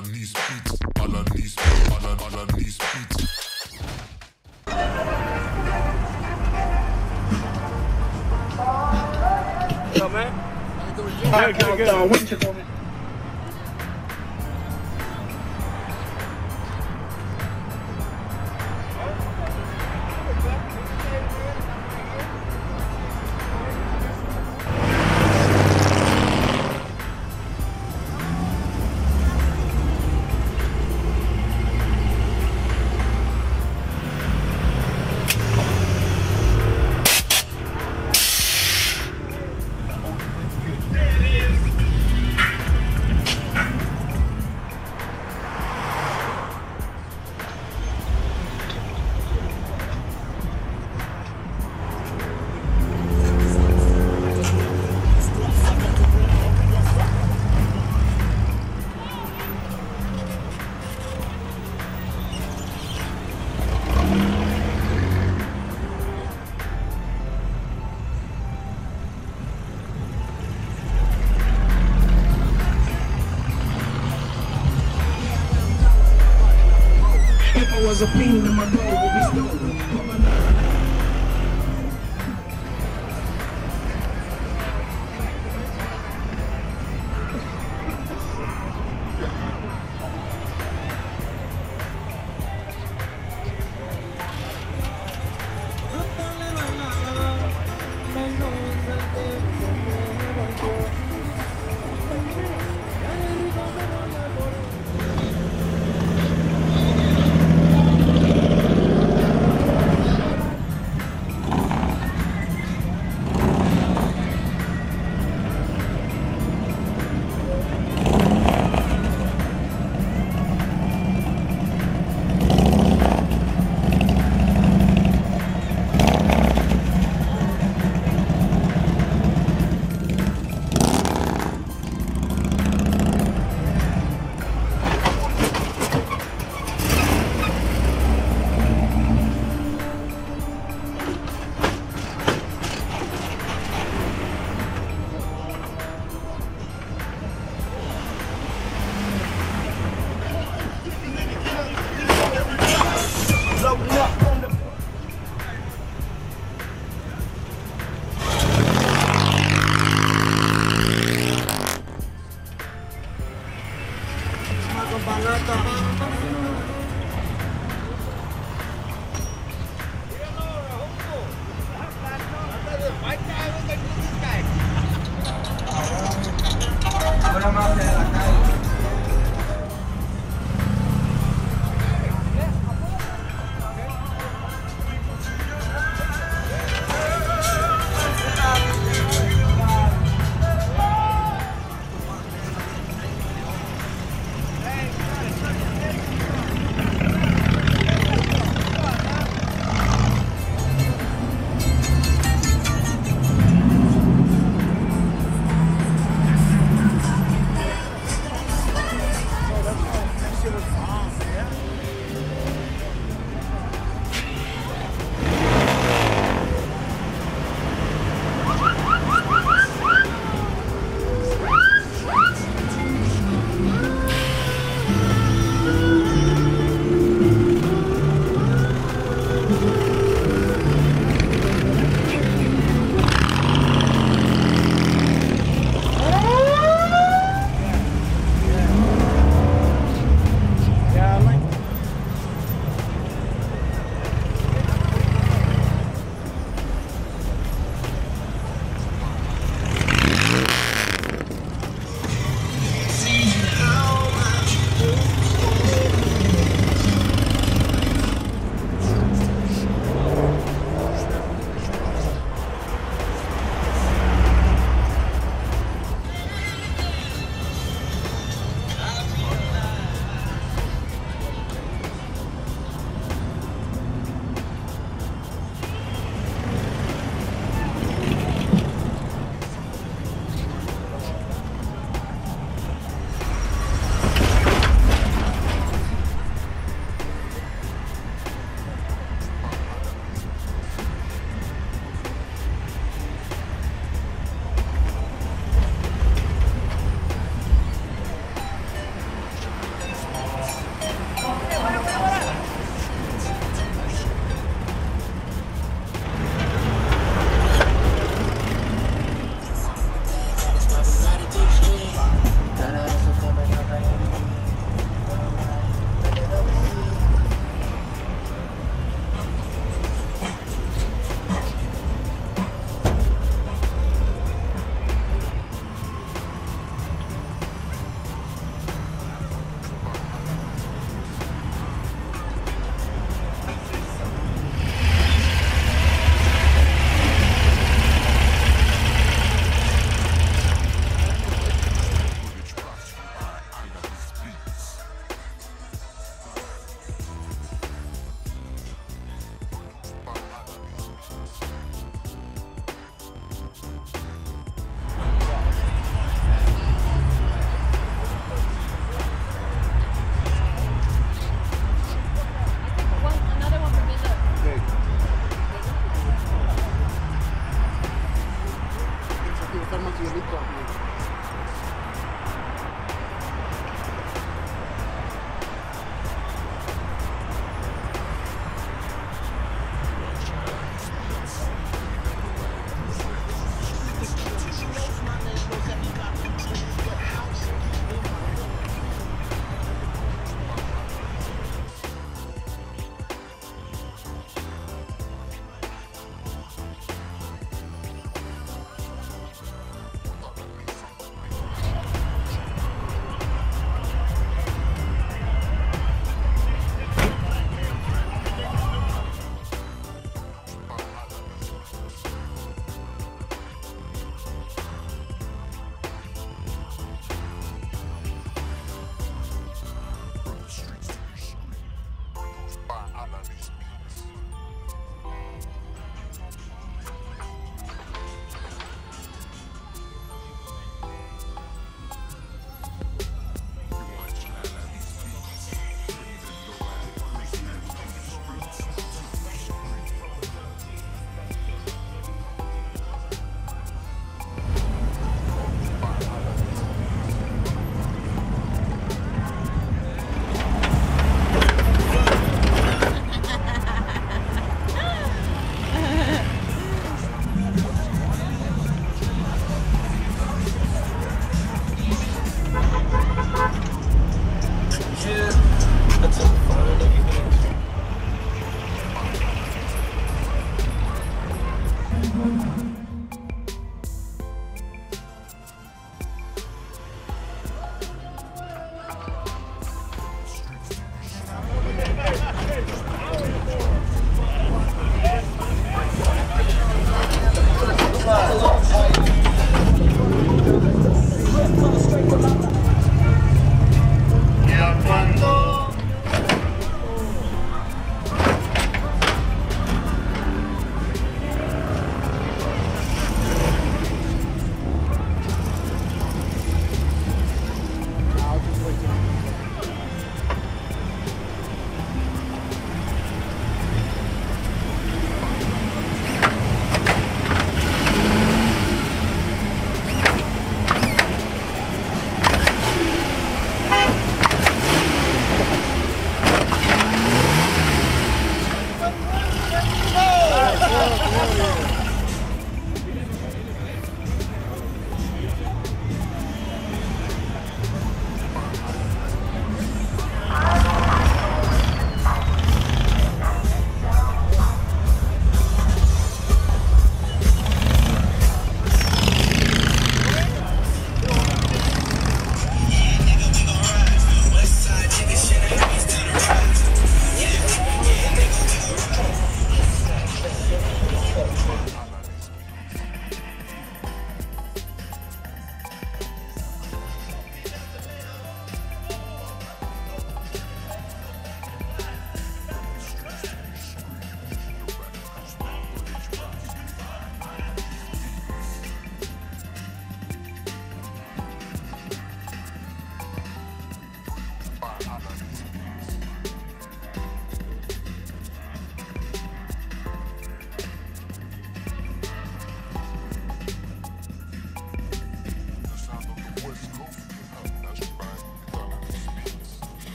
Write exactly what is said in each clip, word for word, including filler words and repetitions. Alaniz Beatz, Alaniz Beatz, Alaniz Beatz. What's up, man? How you doing? Good, good, good. Winter coming. A pain in my body will be stolen. Come on now.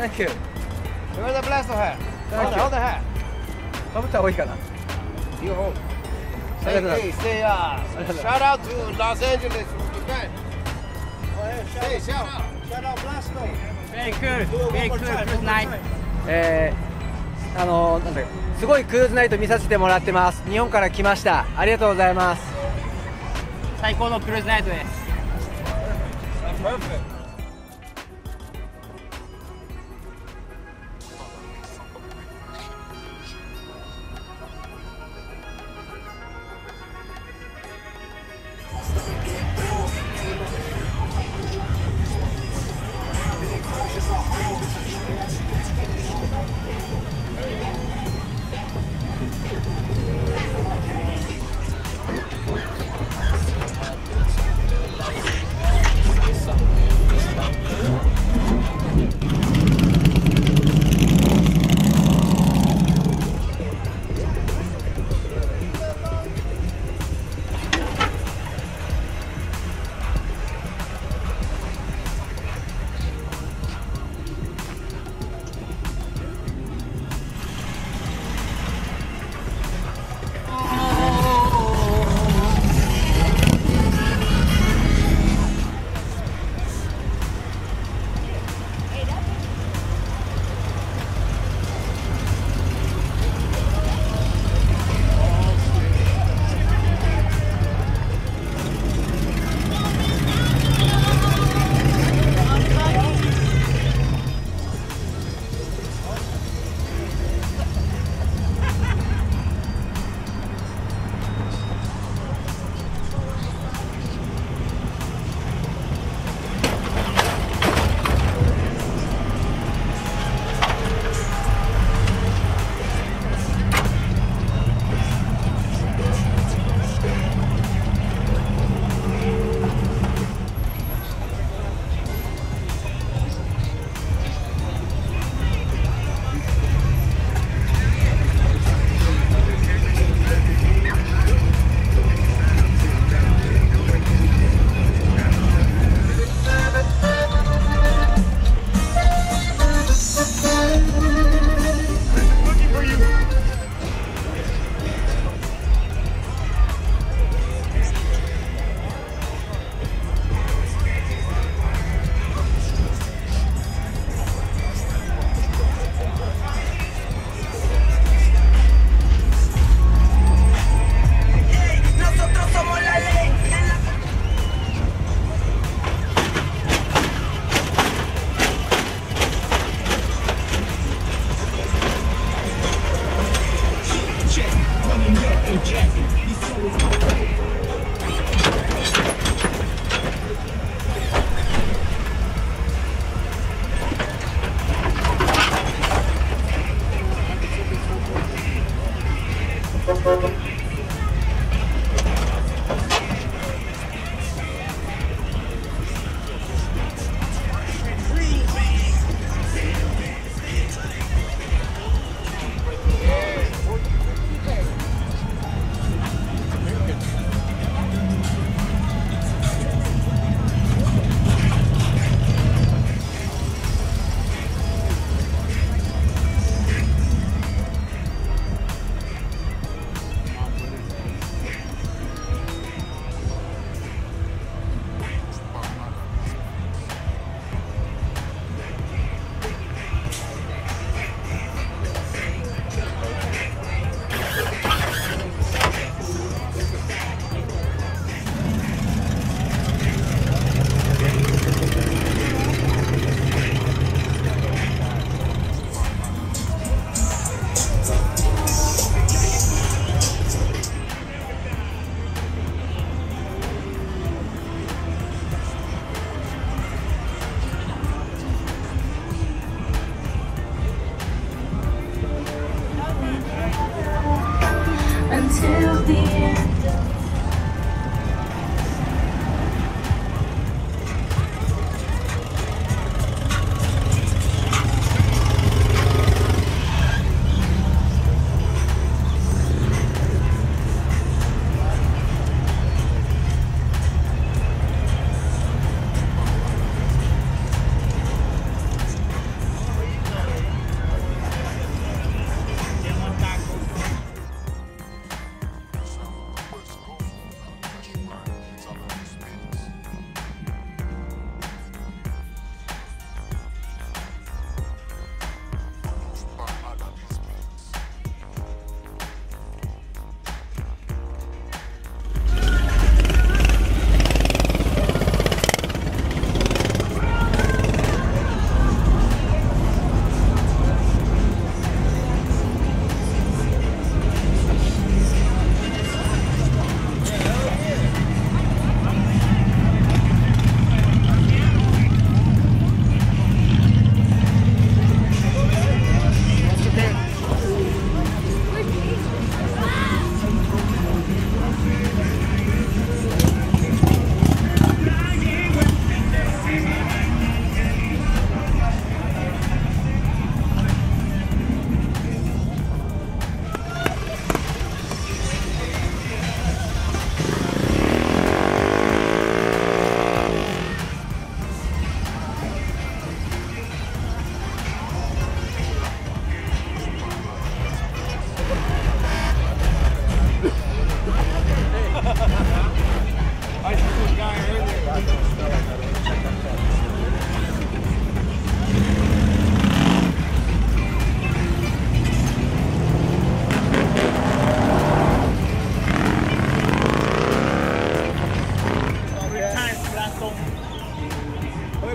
Thank you. Wear the Blasto hat. Thank hold you. Hold the hat. You hold. Say, hey, say, uh, shout out to Los Angeles, Japan. Go ahead, shout hey, out. Shout out. Shout out Blasto. Very cool. Very cool. Cruise night. えー、あの、なんだっけ、すごいクルーズナイト見させてもらってます。日本から来ました。ありがとうございます。最高のクルーズナイトです。Perfect.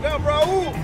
What up, Raul?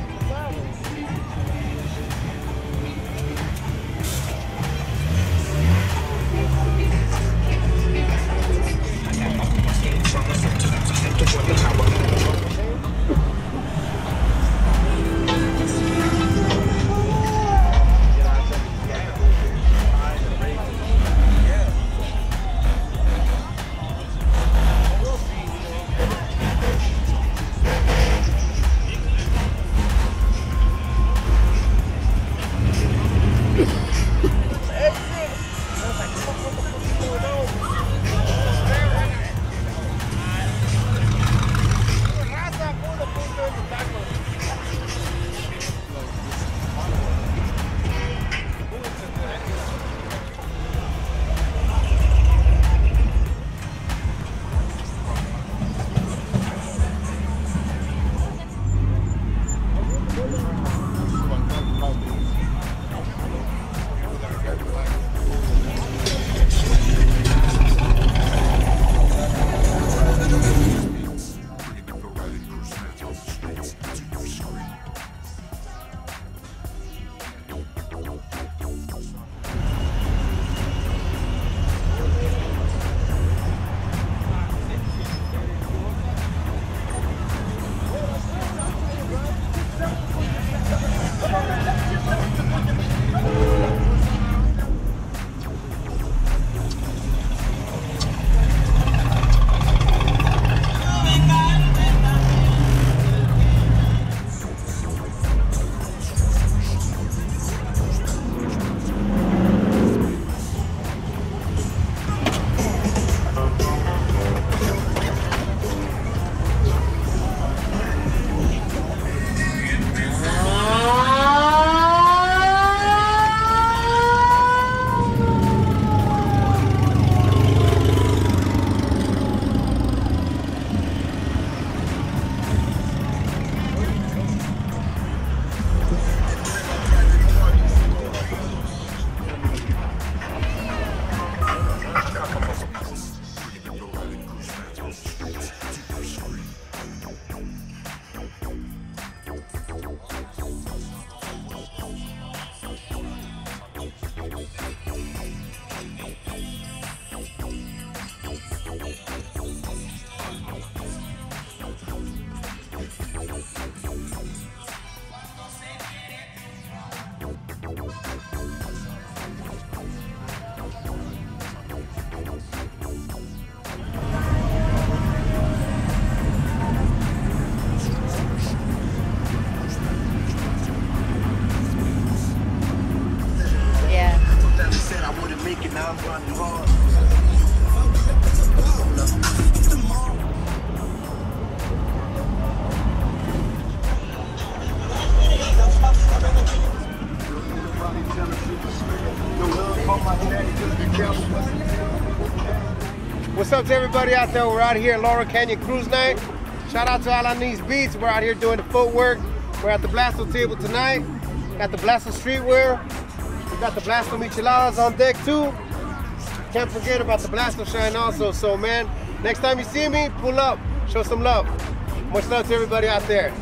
What's up to everybody out there? We're out here at Laurel Canyon Cruise Night. Shout out to Alaniz Beatz. We're out here doing the footwork. We're at the Blasto table tonight. Got the Blasto streetwear. We got the Blasto micheladas on deck too. Can't forget about the Blasto shine also. So man, next time you see me, pull up, show some love. Much love to everybody out there.